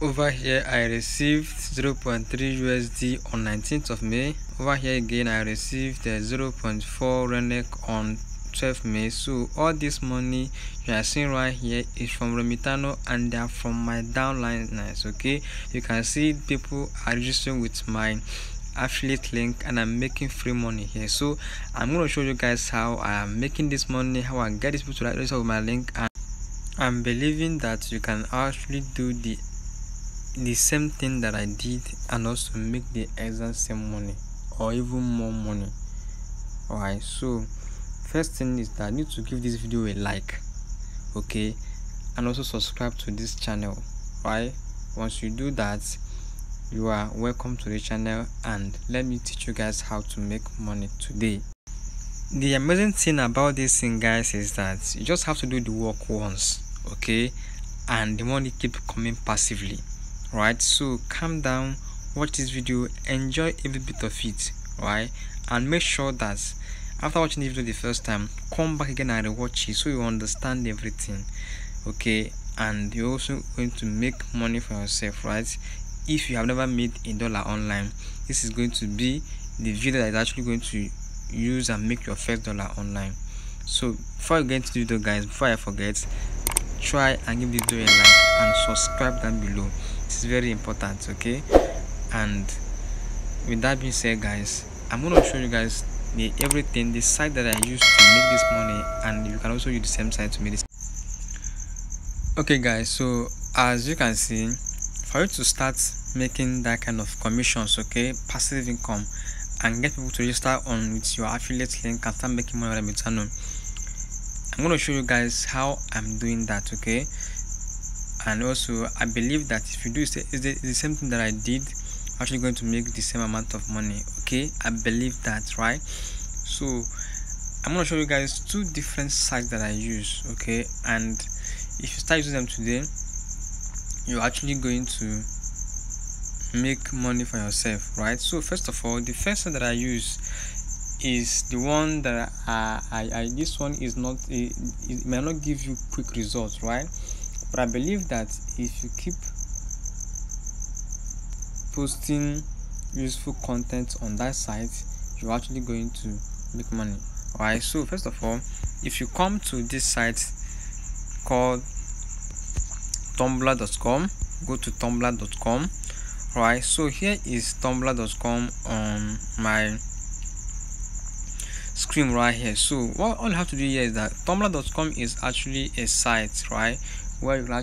Over here I received 0.3 USD on 19th of May. Over here again I received 0.4 RENEC on 12th May. So all this money you are seeing right here is from Remitano, and they are from my downliners. Okay, you can see people are registering with my affiliate link and I'm making free money here. So I'm going to show you guys how I'm making this money, how I get these people to register with my link, and I'm believing that you can actually do the same thing that I did and also make the exact same money or even more money. Alright, so first thing is that I need to give this video a like, okay, and also subscribe to this channel. Right, once you do that, you are welcome to the channel, and let me teach you guys how to make money today. The amazing thing about this thing, guys, is that you just have to do the work once, okay, and the money keeps coming passively. Right, so calm down, watch this video, enjoy every bit of it, right, and make sure that after watching the video the first time, come back again and rewatch it so you understand everything, okay, and you're also going to make money for yourself, right? If you have never made $1 online, this is going to be the video that is actually going to use and make your first dollar online. So before you get into the video, guys, before I forget, try and give the video a like and subscribe down below. It's very important, okay? And with that being said, guys, I'm going to show you guys everything, the site that I use to make this money, and you can also use the same site to make this. Okay, guys, so as you can see, for you to start making that kind of commissions, okay, passive income, and get people to register on with your affiliate link and start making money on Remitano, I'm going to show you guys how I'm doing that, okay? And also I believe that if you do the same thing that I did, actually going to make the same amount of money, okay? I believe that, right? So I'm going to show you guys two different sites that I use, okay? And if you start using them today, you're actually going to make money for yourself, right? So first of all, the first site that I use is the one that I this one is not, it may not give you quick results, right? But I believe that if you keep posting useful content on that site, you're actually going to make money. Alright, so first of all, if you come to this site called Tumblr.com, go to Tumblr.com. Alright, so here is Tumblr.com on my screen right here. So what all you have to do here is that Tumblr.com is actually a site, right, where you can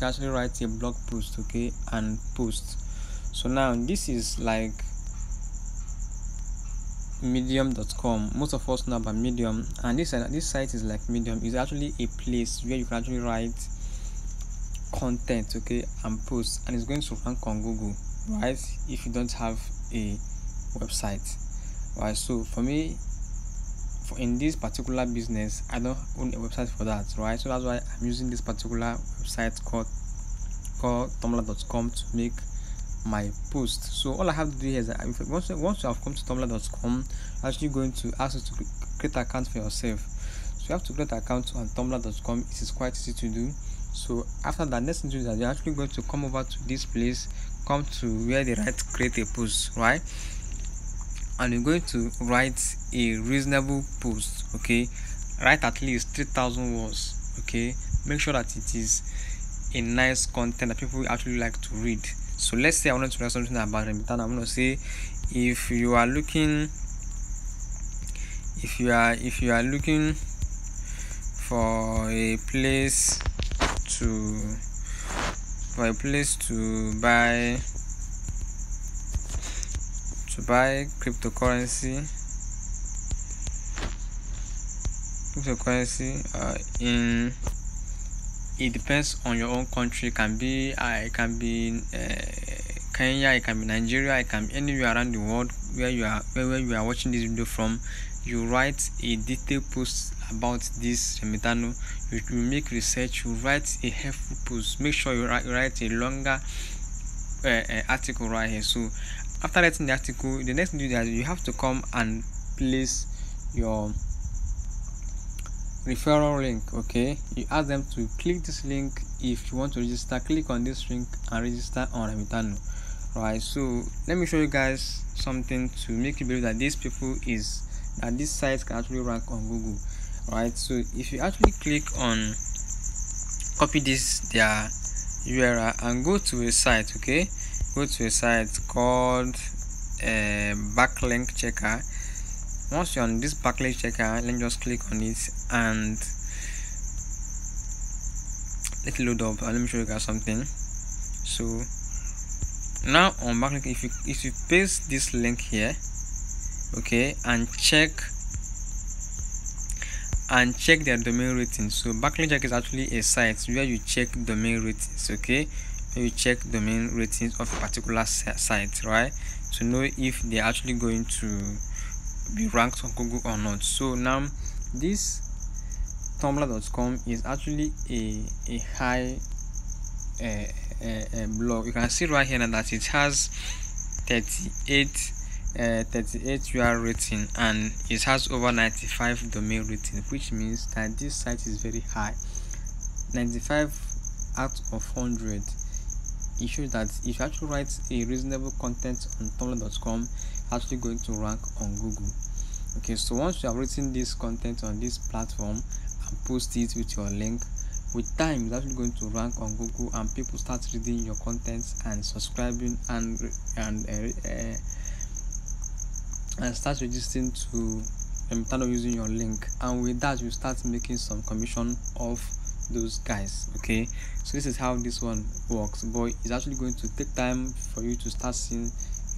actually write a blog post, okay, and post. So now this is like medium.com. most of us know about Medium, and this site is like Medium. Is actually a place where you can actually write content, okay, and post, and it's going to rank on Google, right, if you don't have a website. Right, so for me, in this particular business, I don't own a website for that, right? So that's why I'm using this particular website called Tumblr.com to make my post. So all I have to do here is that once you have come to Tumblr.com, you're actually going to ask you to create an account for yourself. So you have to create an account on Tumblr.com. It is quite easy to do. So after that, next thing to do is that you're actually going to come over to this place, come to where they write create a post, right? And you're going to write a reasonable post, okay, write at least 3,000 words, okay, make sure that it is a nice content that people actually like to read. So let's say I wanted to write something about Remitano. I'm going to say, if you are looking for a place to buy cryptocurrency in, it depends on your own country. It can be Kenya, it can be Nigeria, it can be anywhere around the world where you are watching this video from. You write a detailed post about this Remitano. You make research, you write a helpful post, make sure you write a longer article right here. So after writing the article, the next thing you do is you have to come and place your referral link. Okay, you ask them to click this link. If you want to register, click on this link and register on Remitano. Right, so let me show you guys something to make you believe that these people is that this site can actually rank on Google. Right, so if you actually click on copy this their URL and go to a site, okay, go to a site called backlink checker. Once you're on this backlink checker, let me just click on it and let it load up and let me show you guys something. So now on backlink, if you paste this link here, okay, and check their domain ratings. So backlink check is actually a site where you check domain ratings, okay, where you check domain ratings of a particular site, right, to know if they're actually going to be ranked on Google or not. So now this tumblr.com is actually a high blog. You can see right here that it has 38 UR rating and it has over 95 domain rating, which means that this site is very high. 95 out of 100. It shows that if you actually write a reasonable content on tumblr.com, actually going to rank on Google. Okay, so once you have written this content on this platform and post it with your link, with time it's actually going to rank on Google and people start reading your content and subscribing and start registering to Remitano using your link, and with that you start making some commission off those guys. Okay, so this is how this one works, but it's actually going to take time for you to start seeing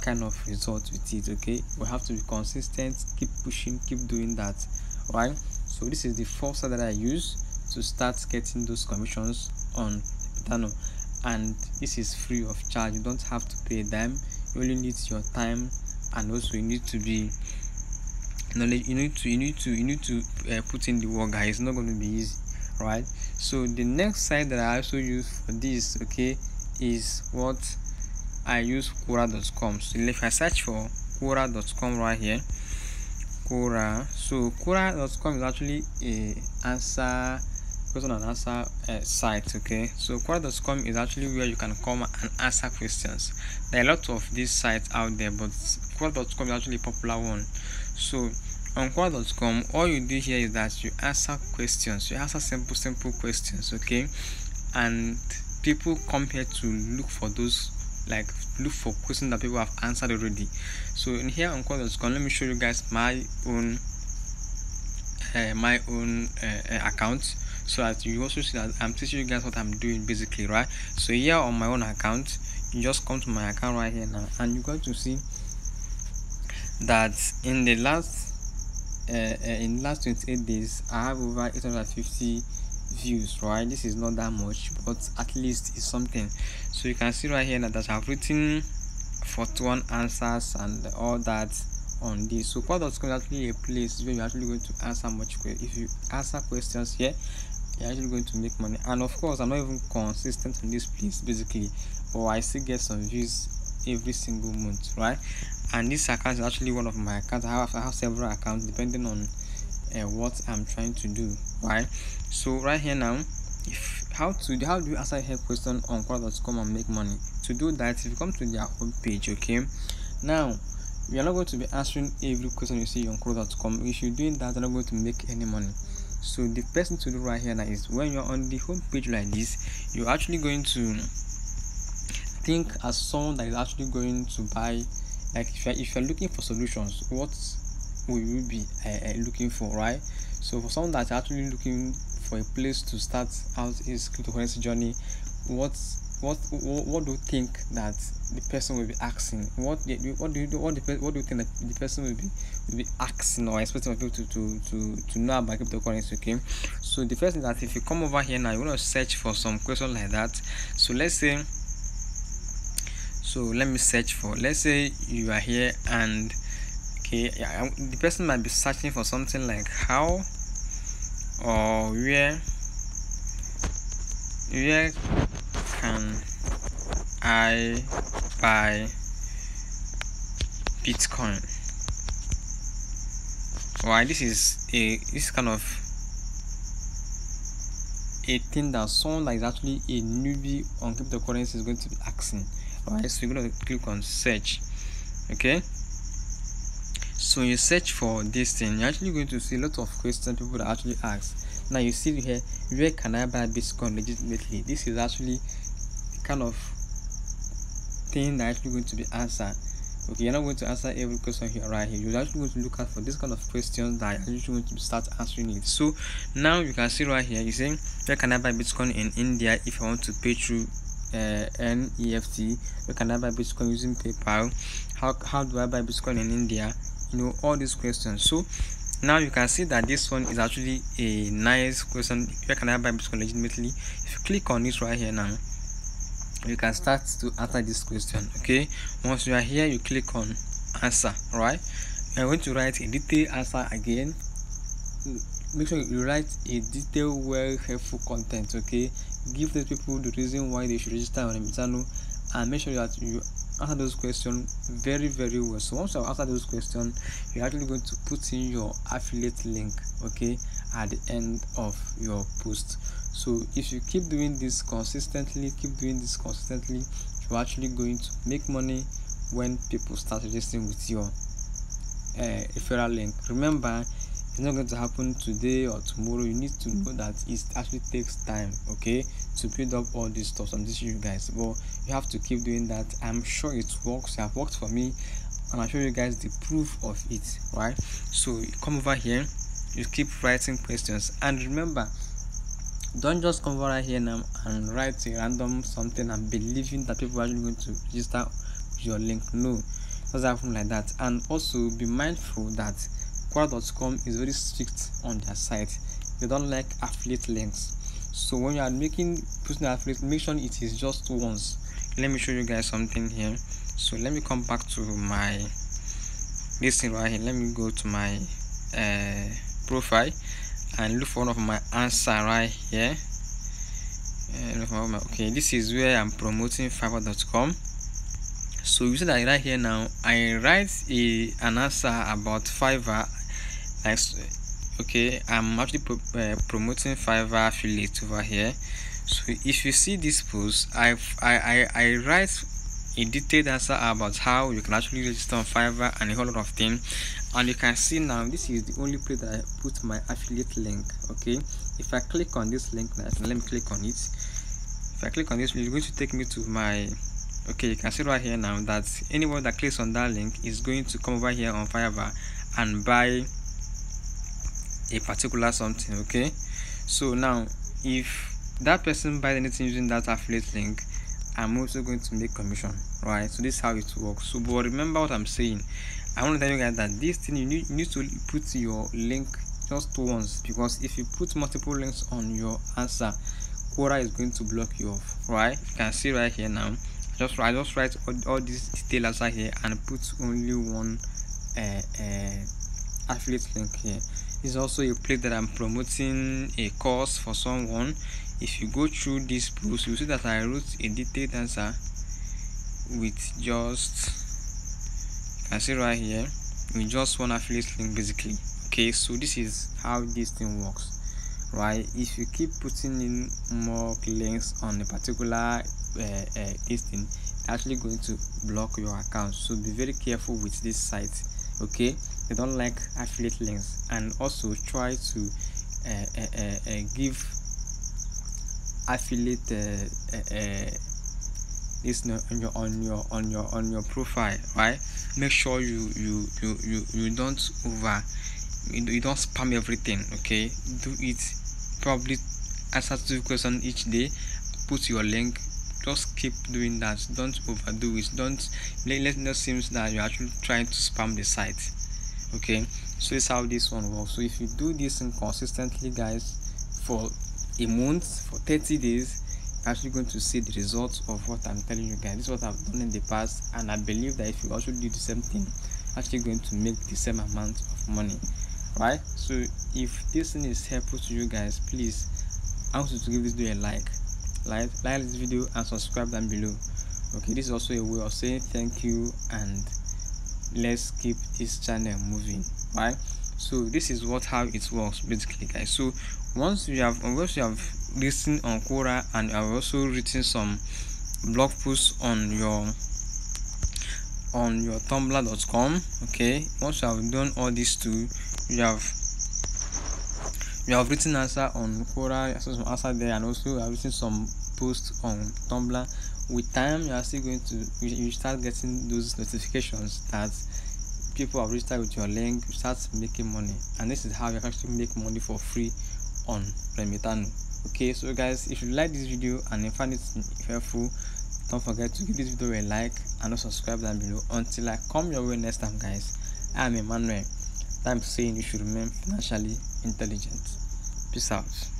kind of results with it. Okay, we have to be consistent, keep pushing, keep doing that. All right, so this is the first that I use to start getting those commissions on Remitano, and this is free of charge. You don't have to pay them. You only need your time, and also you need to be knowledge. You need to put in the work, guys. It's not going to be easy, right? So the next site that I also use for this, okay, is what I use, Quora.com. So if I search for Quora.com right here, Quora. So Quora.com is actually a question and answer site. Okay, so Quora.com is actually where you can come and answer questions. There are a lot of these sites out there, but Quora.com is actually a popular one. So on Quora.com, all you do here is that you answer questions. You answer simple questions. Okay, and people come here to look for those, like look for questions that people have answered already. So in here on Quora.com, let me show you guys my own account, so that you also see that I'm teaching you guys what I'm doing basically, right? So here on my own account, you just come to my account right here now, and you're going to see that in the last 28 days I have over 850 views, right? This is not that much, but at least it's something. So you can see right here that I've written 41 answers and all that on this. So Quora.com is actually a place where you're actually going to answer much. If you answer questions here, you're actually going to make money. And of course, I'm not even consistent on this place basically, but I still get some views every single month, right? And this account is actually one of my accounts. I have several accounts depending on what I'm trying to do, right? So right here now, how do you answer a help question on Quora.com and make money? To do that, if you come to their home page, okay, now we are not going to be answering every question you see on Quora.com. If you're doing that, you're not going to make any money. So the best thing to do right here now is when you're on the home page like this, you're actually going to think as someone that is actually going to buy. Like if you're looking for solutions, what will you be looking for, right? So for someone that's actually looking for a place to start out his cryptocurrency journey, what do you think that the person will be asking? What do you think that the person will be asking or expecting people to know about cryptocurrency? Okay, so the first thing that if you come over here now, you want to search for some question like that. So let's say, so let me search for, let's say you are here and okay, yeah, the person might be searching for something like how or where can I buy Bitcoin? Why, this is kind of a thing that someone that is actually a newbie on cryptocurrency is going to be asking. Alright, so you're going to click on search. Okay, so you search for this thing, you're actually going to see a lot of questions people that actually ask. Now you see here, where can I buy Bitcoin legitimately? This is actually the kind of thing that actually going to be answered. Okay, you're not going to answer every question here right here. You're actually going to look out for this kind of questions that you're actually going to start answering it. So now you can see right here, you saying, where can I buy Bitcoin in India if I want to pay through NEFT? Where can I buy Bitcoin using PayPal? How do I buy Bitcoin in India? You know, all these questions. So now you can see that this one is actually a nice question. Where can I buy Bitcoin legitimately? If you click on this right here now, you can start to answer this question. Okay, once you are here, you click on answer. Right, I'm going to write a detailed answer again. Make sure you write a detailed, well helpful content. Okay, give the people the reason why they should register on Remitano, and make sure that you answer those questions very, very well. So once you answer those questions, you're actually going to put in your affiliate link, okay, at the end of your post. So if you keep doing this consistently, you're actually going to make money when people start registering with your referral link. Remember, it's not going to happen today or tomorrow. You need to know that it actually takes time, okay, to build up all this stuff. I'm teaching you guys, but you have to keep doing that. I'm sure it works. It has worked for me, and I'll show you guys the proof of it. Right, so you come over here, you keep writing questions, and remember, don't just come over right here now and write a random something and believing that people are actually going to register your link. No, it doesn't happen like that. And also be mindful that Quora.com is very strict on their site. They don't like affiliate links. So when you are making personal affiliate, make sure it is just once. Let me show you guys something here. So let me come back to my this thing right here. Let me go to my profile and look for one of my answer right here. Okay, this is where I'm promoting Fiverr.com. So you see that right here now, I write an answer about Fiverr. Okay, I'm actually promoting Fiverr affiliate over here. So if you see this post, I write a detailed answer about how you can actually register on Fiverr and a whole lot of things. And you can see now, this is the only place that I put my affiliate link. Okay, if I click on this link now, let me click on it. If I click on this, it's going to take me to my, okay, you can see right here now that anyone that clicks on that link is going to come over here on Fiverr and buy a particular something. Okay, so now if that person buys anything using that affiliate link, I'm also going to make commission. Right, so this is how it works. So but remember what I'm saying, I want to tell you guys that this thing, you need to put your link just once, because if you put multiple links on your answer, Quora is going to block you off. Right, you can see right here now, I just write all these details outside here and put only one affiliate link here. This is also a place that I'm promoting a course for someone. If you go through this post, you see that I wrote a detailed answer with just, you can see right here, with just one affiliate link basically. Okay, so this is how this thing works. Right, if you keep putting in more links on a particular this thing, actually going to block your account. So be very careful with this site. Okay, they don't like affiliate links. And also try to give affiliate this on your profile. Right, make sure you don't over, you don't spam everything. Okay, do it probably answer 2 questions each day, put your link, just keep doing that. Don't overdo it. Don't let it seem that you're actually trying to spam the site. Okay, so it's how this one works. So if you do this consistently, guys, for a month, for 30 days, you're actually going to see the results of what I'm telling you guys. This is what I've done in the past, and I believe that if you also do the same thing, actually going to make the same amount of money. Right, so if this thing is helpful to you guys, please, I want you to give this video a like this video and subscribe down below. Okay, this is also a way of saying thank you, and let's keep this channel moving. Right, so this is how it works basically, guys. So once you have listing on Quora, and I've also written some blog posts on your tumblr.com. okay, once you have done all these two, you have written answer on Quora, some answer there, and also I've written some posts on Tumblr. With time, you are still going to you start getting those notifications that people have registered with your link. You start making money, and this is how you can actually make money for free on Remitano. Okay, so guys, if you like this video and you find it helpful, don't forget to give this video a like and subscribe down below. Until I come your way next time, guys, I am Emmanuel. I'm saying you should remain financially intelligent. Peace out.